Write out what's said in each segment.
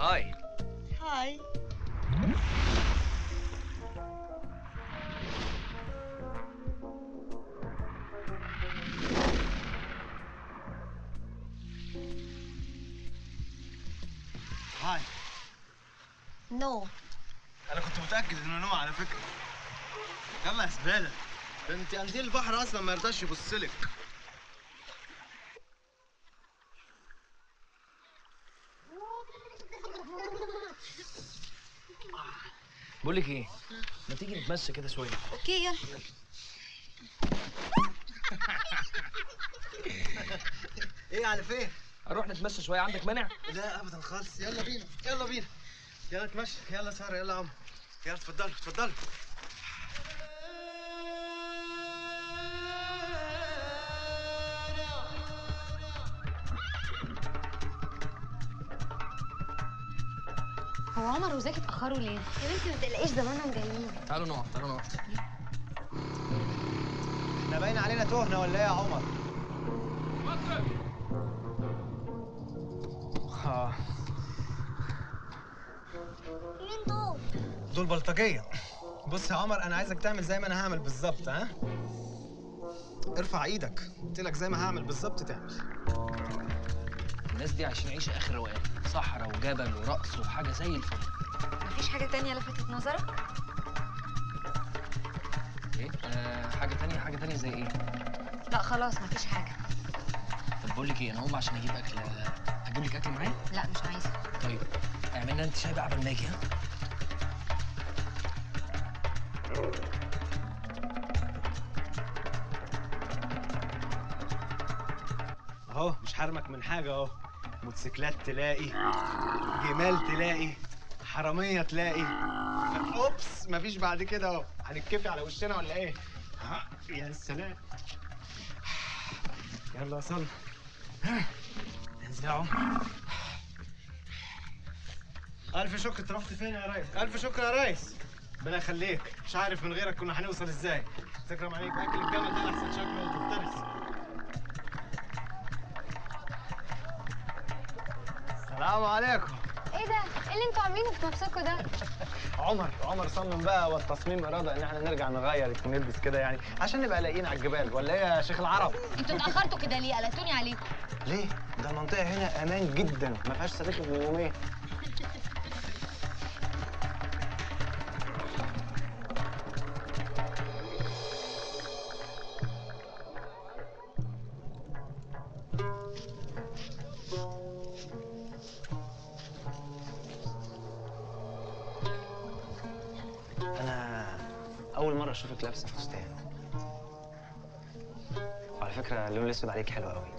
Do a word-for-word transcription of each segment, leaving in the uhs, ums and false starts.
هاي هاي هاي نو، أنا كنت متأكد إنه نو على فكرة. يلا يا زبالة، ده أنت قنديل البحر أصلا ما يرضاش يبصلك. بقول لك ايه؟ ما تيجي نتمشى كده شويه. اوكي يلا. ايه على فين؟ اروح نتمشى شويه، عندك مانع؟ لا ابدا خالص، يلا بينا يلا بينا. يلا اتمشى، يلا ساره، يلا يا عم، يلا اتفضلوا اتفضلوا. هو عمر وزكي اتأخروا ليه؟ يا بنتي ما تقلقيش، زمانهم جايين. تعالوا نقعد تعالوا نقعد. احنا باين علينا تهنا ولا ايه يا عمر؟ مصر. اه مين دول؟ دول بلطجية. بص يا عمر، انا عايزك تعمل زي ما انا هعمل بالظبط. ها؟ ارفع ايدك، قلت لك زي ما هعمل بالظبط تعمل. الناس دي عايشين عيشة اخر روقان، صحراء وجبل ورقص وحاجه زي الفل. مفيش حاجه تانية لفتت نظرك؟ ايه؟ آه حاجه تانية حاجه تانية زي ايه؟ لا خلاص مفيش حاجه. طب بقول لك ايه، انا هقوم عشان اجيب اكل. اجيب لك اكل معايا؟ لا مش عايزه. طيب اعملنا انت شاي بقى قبل ما اجي. ها؟ اهو مش هرمك من حاجه اهو. موتوسيكلات تلاقي، جمال تلاقي، حراميه تلاقي. اوبس مفيش بعد كده اهو. هنتكفي على وشنا ولا ايه؟ يا سلام. يلا وصلنا. انزل يا عمر. الف شكر. انت رحت فين يا ريس؟ الف شكر يا ريس، ربنا يخليك. مش عارف من غيرك كنا هنوصل ازاي. تكرم عليك، اكل الجمل ده احسن شكله وتفترس. السلام عليكم. ايه ده؟ ايه اللي انتوا عاملينه في نفسكم ده؟ عمر عمر صمم بقى، والتصميم اراده ان احنا نرجع نغير ونلبس كده يعني عشان نبقى لاقيين على الجبال، ولا ايه يا شيخ العرب؟ انتوا اتاخرتوا كده ليه؟ قلقتوني عليكم. ليه؟ ده المنطقه هنا امان جدا، ما فيهاش صريخ من يومين. أول مرة أشوفك لابسة فستان. وعلى فكرة اللون الأسود عليك حلو أوي.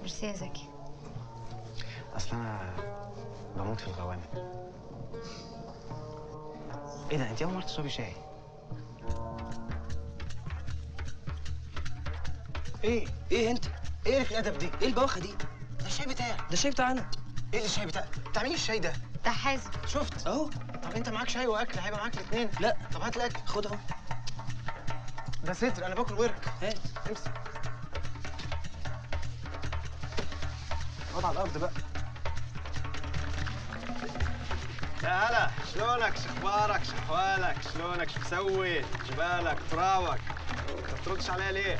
ميرسي يا زكي. أصل أنا بموت في الغوامق. إيه ده؟ أنت أول مرة تشربي شاي. إيه؟ إيه أنت؟ إيه الأدب دي؟ إيه البواخة دي؟ ده الشاي بتاعي. ده الشاي بتاعنا. إيه الشاي بتاعك؟ تعملي الشاي ده. ده حازم. شفت؟ أهو. طب انت معاك شاي واكل، هيبقى معاك الاثنين. لا طب هات الاكل. خد اهو، ده ستر، انا باكل ورك. هات امسك، اقعد على الارض بقى. يا هلا، شلونك؟ شخبارك؟ شحوالك؟ شلونك؟ شو مسوي؟ جبالك ترابك، ما بتردش عليا ليه؟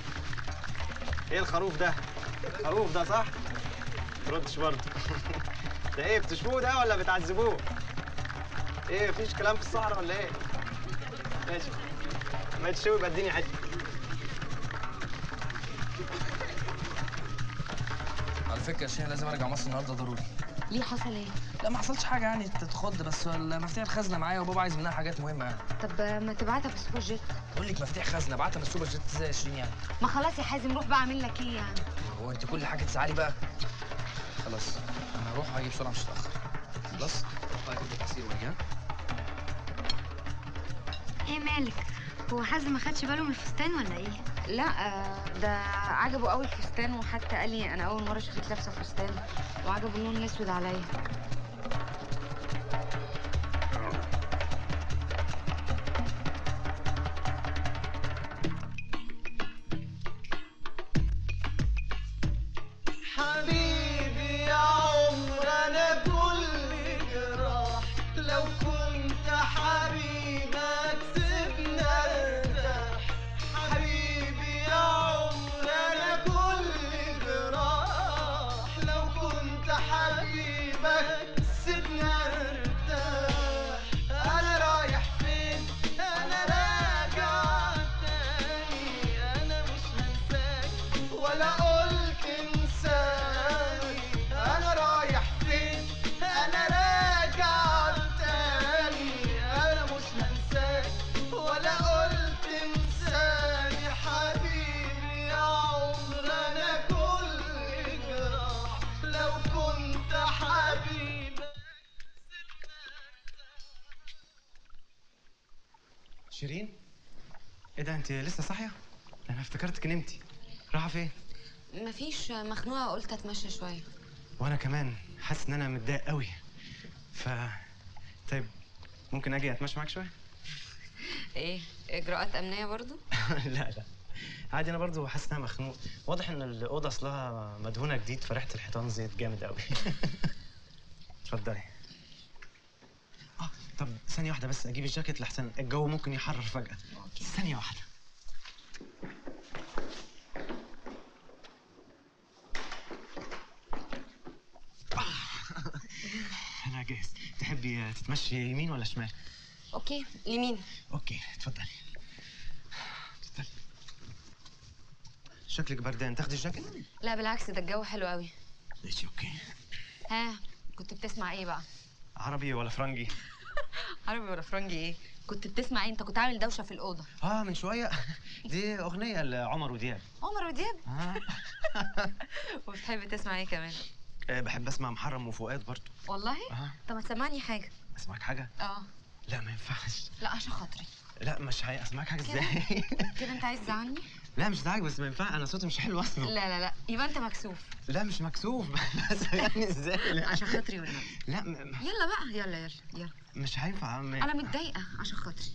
ايه الخروف ده؟ خروف ده صح؟ ما بتردش برضه. ده ايه، بتشوه ده ولا بتعذبوه؟ ايه مفيش كلام في الصحراء ولا ايه؟ ماشي ما تشوي، يبقى اديني حته. على فكره يا شيخ لازم ارجع مصر النهارده ضروري. ليه حصل ايه؟ لا ما حصلش حاجه يعني تتخض، بس المفاتيح الخزنه معايا وبابا عايز منها حاجات مهمه يعني. طب ما تبعتها في السوبر جيت. قول بقول لك مفتاح خزنه بعتها بالسوبر جيت زي شيرين يعني. ما خلاص يا حازم روح بقى اعمل لك ايه يعني؟ هو انت كل حاجه تسعى لي بقى؟ خلاص انا هروح واجي بسرعه مش هتاخر. خلاص روح اجيب لك عصير واجي. ها ايه مالك؟ هو حازم ما خدش باله من الفستان ولا ايه؟ لا ده عجبه قوي الفستان، وحتى قال لي انا اول مره شفت لابسه فستان وعجبه اللون الاسود عليا. شيرين؟ ايه ده انت لسه صاحيه؟ انا افتكرتك نمتي. رايحه فين؟ مفيش، مخنوقه قلت اتمشى شويه. وانا كمان حاسس ان انا متضايق قوي. ف طيب ممكن اجي اتمشى معاك شويه؟ ايه اجراءات امنيه برضو؟ لا لا عادي، انا برضو حاسس ان انا مخنوق. واضح ان الاوضه اصلها مدهونه جديد فريحه الحيطان زيت جامد قوي. اتفضلي. طب ثانية واحدة بس أجيب الجاكيت لحسن الجو ممكن يحرر فجأة. أوكي. ثانية واحدة. أنا جاهز. تحبي تتمشي يمين ولا شمال؟ أوكي يمين. أوكي اتفضلي. اتفضلي. شكلك بردان، تاخدي الجاكيت؟ لا بالعكس ده الجو حلو أوي. ماشي أوكي. ها كنت بتسمع إيه بقى؟ عربي ولا فرنجي؟ عربي ولا فرنجي ايه؟ كنت بتسمع ايه؟ انت كنت عامل دوشه في الاوضه. اه من شويه دي اغنيه لعمر ودياب. عمر ودياب؟ اه. وبتحب تسمع ايه كمان؟ آه بحب اسمع محرم وفؤاد برضه. والله؟ آه. طب ما تسمعني حاجه. اسمعك حاجه؟ اه. لا ما ينفعش. لا عشان خاطري. لا مش هي... اسمعك حاجه ازاي؟ كده انت عايز تزعلني؟ لا مش زعلك بس ما ينفعش، انا صوتي مش حلو اصلا. لا لا لا يبقى انت مكسوف. لا مش مكسوف بس يعني ازاي؟ عشان خاطري ولا لا؟ م... يلا بقى يلا يلا يلا. مش هينفع م... انا متضايقه عشان خاطري.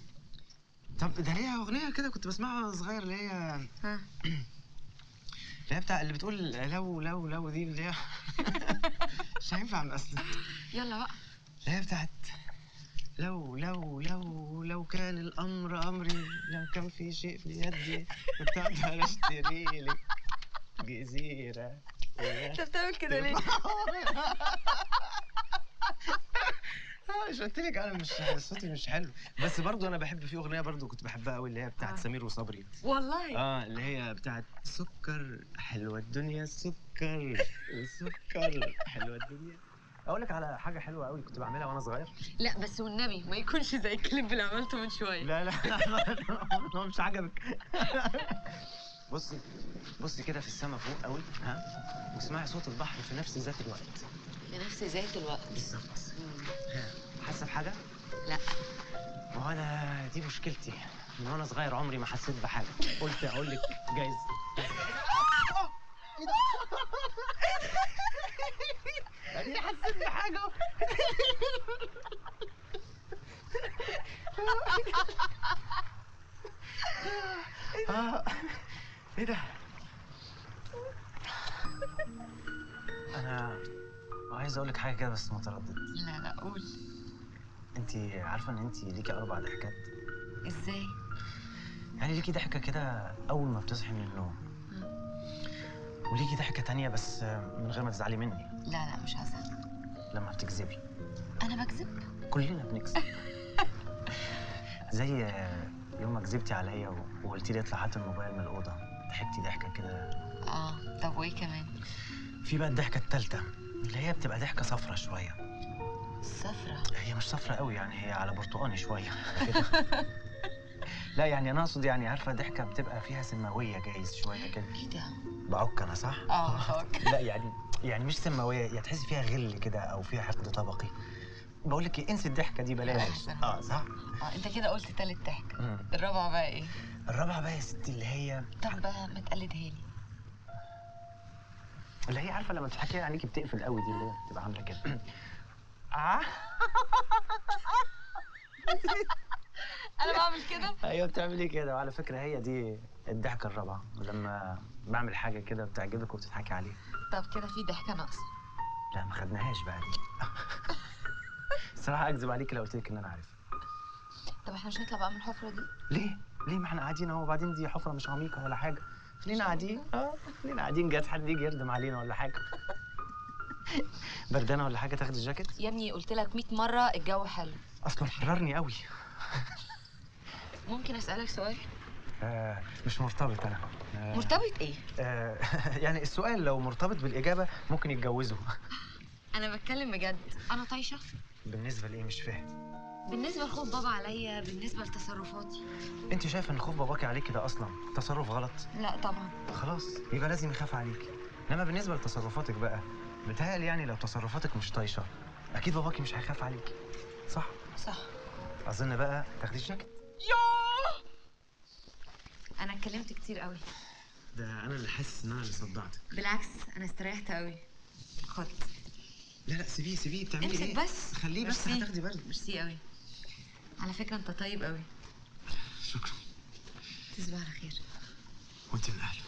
طب ده ليها اغنيه كده كنت بسمعها صغير اللي هي ها اللي هي بتاع اللي بتقول لو لو لو دي اللي هي مش هينفع اصلا. يلا بقى اللي هي بتاعت لو لو لو لو كان الامر امري لو كان في شيء في يدي كنت اقدر اشتري لك جزيره. انت بتعمل كده ليه؟ مش قلت لك انا مش صوتي مش حلو، بس برضه انا بحب في اغنيه برضه كنت بحبها قوي اللي هي بتاعت آه. سمير وصبري. والله اه اللي هي بتاعت سكر حلوه الدنيا سكر سكر حلوه الدنيا. اقول لك على حاجه حلوه قوي كنت بعملها وانا صغير. لا بس والنبي ما يكونش زي الكليب اللي عملته من شويه. لا لا هو مش عجبك. بصي بصي كده في السما فوق قوي ها، واسمعي صوت البحر في نفس ذات الوقت. في نفس ذات الوقت بالظبط. حاسه بحاجه؟ لا ما هو انا دي مشكلتي، من وانا صغير عمري ما حسيت بحاجه، قلت اقول لك جايز. انا حسيت بحاجه. ايه ده؟ انا عايز اقول لك حاجه كده بس متردد. لا لا قول. انت عارفه ان انت ليكي اربع ضحكات؟ ازاي؟ يعني ليكي ضحكه كده اول ما بتصحي من النوم، وليكي ضحكة تانية بس من غير ما تزعلي مني. لا لا مش هزعل. لما بتكذبي. أنا بكذب؟ كلنا بنكذب. زي يوم ما كذبتي عليا وقلتي لي اطلع هات الموبايل من الأوضة، ضحكتي ضحكة كده. آه طب وإيه كمان؟ في بقى الضحكة التالتة اللي هي بتبقى ضحكة صفرة شوية. صفرة؟ هي مش صفرة قوي يعني، هي على برتقاني شوية. لا يعني انا اقصد يعني عارفه ضحكه بتبقى فيها سماويه جايز شويه كده. ايه ده؟ بعك انا صح؟ اه لا يعني يعني مش سماويه، يعني تحسي فيها غل كده او فيها حقد طبقي. بقول لك ايه، انسي الضحكه دي بلاش. اه صح؟ اه انت كده قلت تالت ضحكه، الرابعه بقى ايه؟ الرابعه بقى يا ستي اللي هي طب بقى ما تقلدها لي. اللي هي عارفه لما تضحكيها عينيكي بتقفل قوي دي، اللي هي بتبقى عامله كده. اه انا بعمل كده؟ ايوه بتعملي كده. وعلى فكره هي دي الضحكه الرابعه، لما بعمل حاجه كده بتعجبك وبتضحكي عليها. طب كده في ضحكه ناقصه؟ لا ما خدناهاش بقى دي. الصراحه اكذب عليكي لو قلت لك ان انا عارف. طب احنا مش هنطلع بقى من الحفره دي؟ ليه؟ ليه ما احنا قاعدين اهو، وبعدين دي حفره مش عميقه ولا حاجه. خلينا قاعدين اه خلينا قاعدين، جات حد يجي يردم علينا ولا حاجه. بردانه ولا حاجه تاخدي الجاكيت؟ يا ابني قلت لك مية مره الجو حلو. اصلا حررني قوي. ممكن اسالك سؤال؟ آه مش مرتبط انا. آه مرتبط ايه؟ آه يعني السؤال لو مرتبط بالاجابه ممكن يتجوزه. انا بتكلم بجد، انا طايشه. بالنسبه لايه؟ مش فاهم. بالنسبه لخوف بابا عليا، بالنسبه لتصرفاتي. انت شايفه ان خوف باباكي عليكي ده اصلا تصرف غلط؟ لا طبعا. خلاص يبقى لازم يخاف عليكي. انما بالنسبه لتصرفاتك بقى، بتهيألي يعني لو تصرفاتك مش طايشه اكيد باباكي مش هيخاف عليكي، صح؟ صح. اظن بقى تاخدي الجاكيت. ياه انا اتكلمت كتير قوي. ده انا اللي حاسس ان انا اللي صدعتك. بالعكس انا استريحت قوي. خد. لا لا سيبيه سيبيه. بتعملي ايه؟ امسك بس خليه بس، هتاخدي برد. ميرسي قوي على فكرة، أنت طيب قوي. شكرا. تصبح على خير. وأنت من أهله.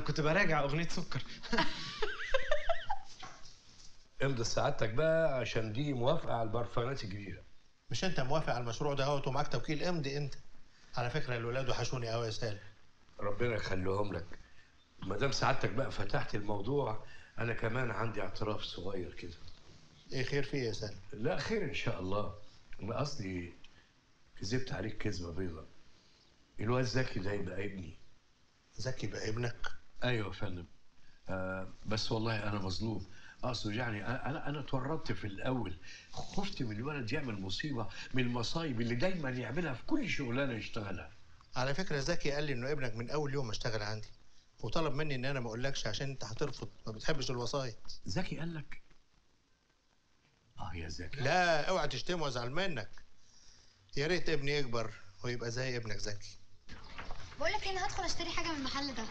كنت براجع أغنية سكر. امضي سعادتك بقى عشان دي موافقة على البرفانات الجديدة. مش أنت موافق على المشروع ده أهوت ومعاك توكيل؟ امضي أنت. على فكرة الولاد وحشوني قوي يا سالم. ربنا يخليهم لك. ما دام سعادتك بقى فتحت الموضوع، انا كمان عندي اعتراف صغير كده. ايه خير فيه يا سالم؟ لا خير ان شاء الله. انا قصدي كذبت عليك كذبه بيضاء. الواد زكي ده يبقى ابني. زكي يبقى ابنك؟ ايوه يا فندم. آه بس والله انا مظلوم. اقصد يعني انا انا اتورطت في الاول، خفت من الولد يعمل مصيبه من المصايب اللي دايما يعملها في كل شغلانه يشتغلها. على فكره زكي قال لي انه ابنك من اول يوم ما اشتغل عندي، وطلب مني ان انا ما اقولكش عشان انت هترفض، ما بتحبش الوصايا. زكي قال لك؟ اه يا زكي. لا اوعى تشتمه وازعل منك. يا ريت ابني يكبر ويبقى زي ابنك زكي. بقول لك انا هدخل اشتري حاجه من المحل ده.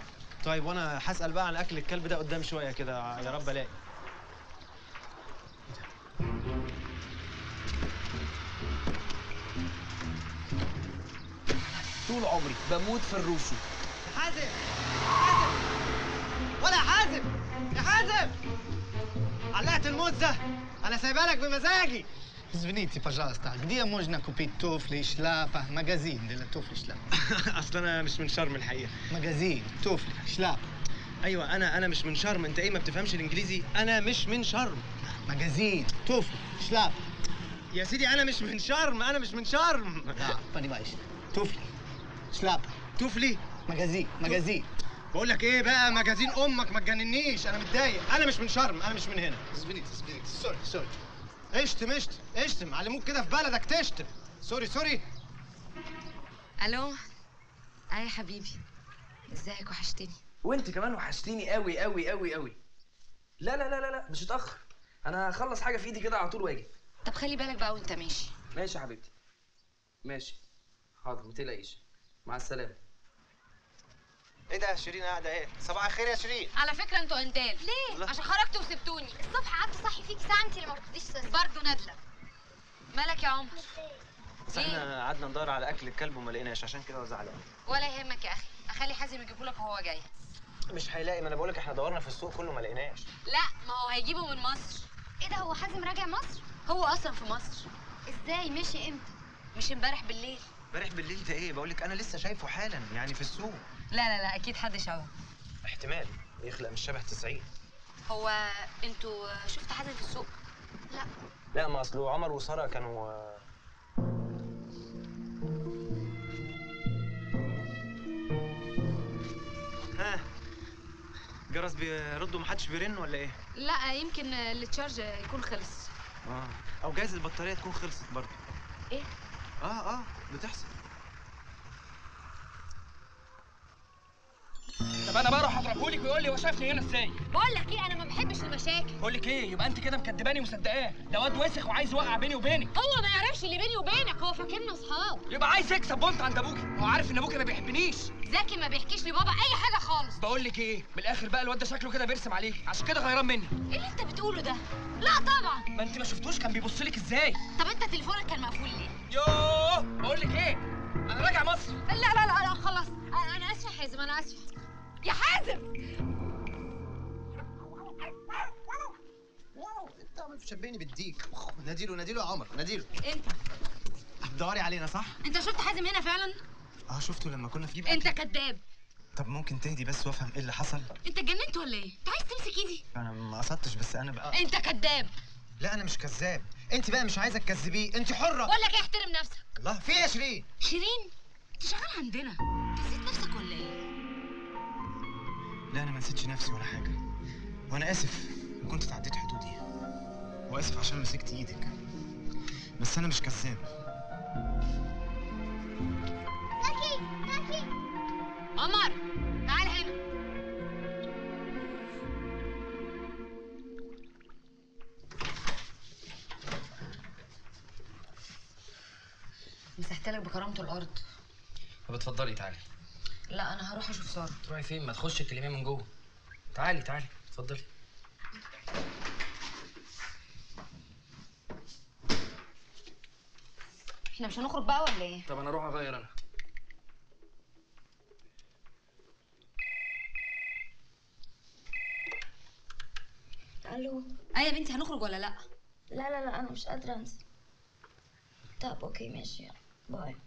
طيب وانا هسال بقى عن اكل الكلب ده قدام شويه كده، يا رب الاقي. طول عمري بموت في الروسي. حازم حازم ولا حازم يا حازم، علقت الموز ده، انا سايبها لك بمزاجي. Извините, пожалуйста, где можно купить туфли, шляпа, магазин для туфли, шляпа؟ اصلا انا مش من شرم الحقيقه. مجازين توفلي شلاب. ايوه انا انا مش من شرم. انت ايه ما بتفهمش الانجليزي؟ انا مش من شرم. مجازين توفلي شلاب يا سيدي. انا مش من شرم، انا مش من شرم. لا понимаешь توفلي شلاب توفلي مجازين مجازين. بقول لك ايه بقى، مجازين امك ما تجننيش، انا متضايق، انا مش من شرم، انا مش من هنا. سبيريت سبيريت سوري سوري. اشتم اشتم اشتم، علموك كده في بلدك تشتم. سوري سوري. الو. اه يا حبيبي ازيك؟ وحشتني. وانت كمان وحشتيني قوي قوي قوي قوي. لا لا لا لا لا مش هتاخر، انا هخلص حاجه في ايدي كده على طول واجي. طب خلي بالك بقى وانت ماشي. ماشي يا حبيبتي ماشي. حاضر ما تقلقيش، مع السلامه. ايه ده يا شيرين قاعده ايه؟ صباح الخير يا شيرين. على فكره انتوا هندال. ليه؟ عشان خرجتوا وسبتوني الصبح، قعدت صاحي فيك ساعه انت اللي ما بتديش ساعه. برضه نادله. مالك يا عمر؟ بس احنا قعدنا ندور على اكل الكلب وما لقيناش، عشان كده وزعلان. ولا يهمك يا اخي، اخلي حازم يجيبه لك وهو جاي. مش هيلاقي، ما انا بقول لك احنا دورنا في السوق كله ما لقيناش. لا ما هو هيجيبه من مصر. ايه ده هو حازم راجع مصر؟ هو اصلا في مصر. ازاي؟ مشي امتى؟ مش امبارح بالليل. امبارح بالليل ده ايه؟ بقول لك انا لسه شايفه حالا يعني في السوق. لا لا لا اكيد حد شبهه. احتمال يخلق مش شبه تسعين. هو انتوا شفتوا حد في السوق؟ لا لا ما اصله عمر وساره كانوا. ها الجرس بيردوا محدش بيرن ولا ايه؟ لا يمكن التشارج يكون خلص. اه او جايز البطاريه تكون خلصت برضه. ايه؟ اه اه بتحصل. طب انا بروح اضربهولك ويقول لي هو شافني هنا ازاي؟ بقول لك ايه، انا ما بحبش المشاكل. بقول لك ايه، يبقى انت كده مكدباني ومصدقاه، ده واد وسخ وعايز يوقع بيني وبينك. هو ما يعرفش اللي بيني وبينك، هو فاكرنا اصحاب. يبقى عايز يكسب بونت عند ابوكي، هو عارف ان ابوكي ما بيحبنيش. زكي ما بيحكيش لبابا اي حاجه خالص. بقول لك ايه، من الاخر بقى الواد ده شكله كده بيرسم عليكي، عشان كده غيران مني. ايه اللي انت بتقوله ده؟ لا طبعا. ما انت ما شفتوش كان بيبص لك ازاي؟ طب انت تليفونك كان مقفول ليه؟ يوه بقول لك ايه، انا راجع مصر. لا لا لا, لا خلاص، انا اسفه يا حازم، انا اسفه يا حازم. انت عمال تشبهني بالديك. ناديله ناديله يا عمر، ناديله. انت بتدوري علينا صح؟ انت شفت حازم هنا فعلا؟ اه شفته لما كنا في. انت كذاب. طب ممكن تهدي بس وافهم ايه اللي حصل؟ انت اتجننت ولا ايه؟ انت عايز تمسك ايدي؟ انا ما قصدتش، بس انا بقى. انت كذاب. لا انا مش كذاب، انت بقى مش عايزه تكذبيه، انت حره. بقول لك ايه، احترم نفسك. الله، في ايه يا شيرين؟ شيرين انت شغاله عندنا، نسيت نفسك ولا ايه؟ لا انا ما نسيتش نفسي ولا حاجه، وانا اسف ان كنت تعديت حدودي، واسف عشان مسكت ايدك، بس انا مش كذاب. زكي زكي عمر تعال هنا. مسحتلك بكرامه الارض. طب اتفضلي تعالي. لا انا هروح اشوف ساره. تروحي فين؟ ما تخش تكلميه من جوه. تعالي تعالي اتفضلي. احنا مش هنخرج بقى ولا ايه؟ طب انا اروح اغير انا. الو. ايوه يا بنتي، هنخرج ولا لا؟ لا لا لا انا مش قادره انزل. طب اوكي ماشي، باي.